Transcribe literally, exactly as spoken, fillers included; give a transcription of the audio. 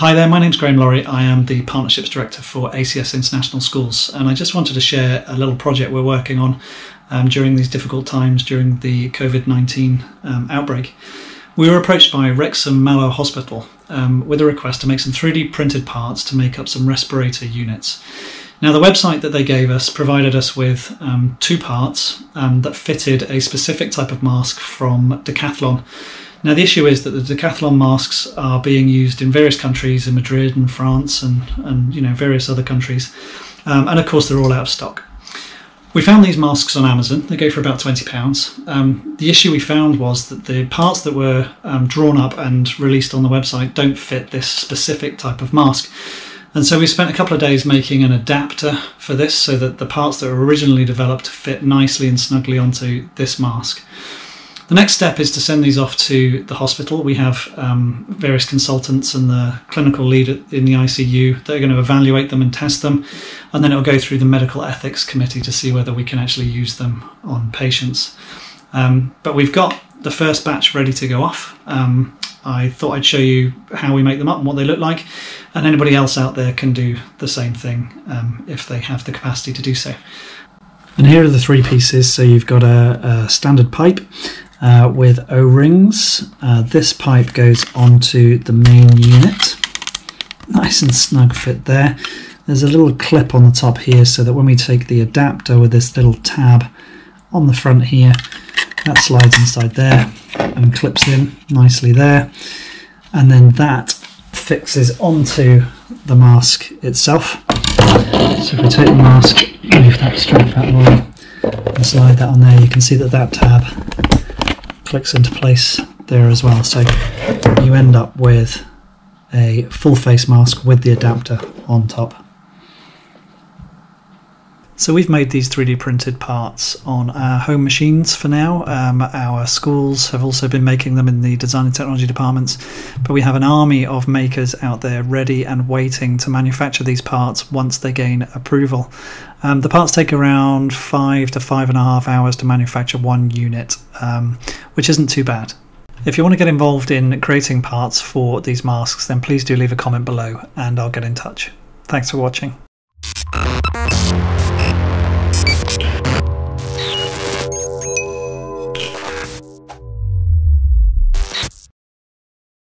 Hi there, my name's Graeme Laurie. I am the Partnerships Director for A C S International Schools, and I just wanted to share a little project we're working on um, during these difficult times during the COVID nineteen um, outbreak. We were approached by Wrexham Maelor Hospital um, with a request to make some three D printed parts to make up some respirator units. Now, the website that they gave us provided us with um, two parts um, that fitted a specific type of mask from Decathlon. Now, the issue is that the Decathlon masks are being used in various countries, in Madrid and France and, and you know, various other countries. Um, and of course, they're all out of stock. We found these masks on Amazon. They go for about twenty pounds. Um, the issue we found was that the parts that were um, drawn up and released on the website don't fit this specific type of mask. And so we spent a couple of days making an adapter for this so that the parts that were originally developed fit nicely and snugly onto this mask. The next step is to send these off to the hospital. We have um, various consultants and the clinical lead in the I C U that are going to evaluate them and test them, and then it'll go through the medical ethics committee to see whether we can actually use them on patients. Um, but we've got the first batch ready to go off. Um, I thought I'd show you how we make them up and what they look like, and anybody else out there can do the same thing um, if they have the capacity to do so. And here are the three pieces. So you've got a, a standard pipe Uh, with O-rings. Uh, this pipe goes onto the main unit. Nice and snug fit there. There's a little clip on the top here so that when we take the adapter with this little tab on the front here, that slides inside there and clips in nicely there. And then that fixes onto the mask itself. So if we take the mask, move that strap out of the way and slide that on there, you can see that that tab clicks into place there as well, so you end up with a full face mask with the adapter on top. So we've made these three D printed parts on our home machines for now. Um, our schools have also been making them in the design and technology departments, but we have an army of makers out there ready and waiting to manufacture these parts once they gain approval. Um, the parts take around five to five and a half hours to manufacture one unit, um, which isn't too bad. If you want to get involved in creating parts for these masks, then please do leave a comment below and I'll get in touch. Thanks for watching.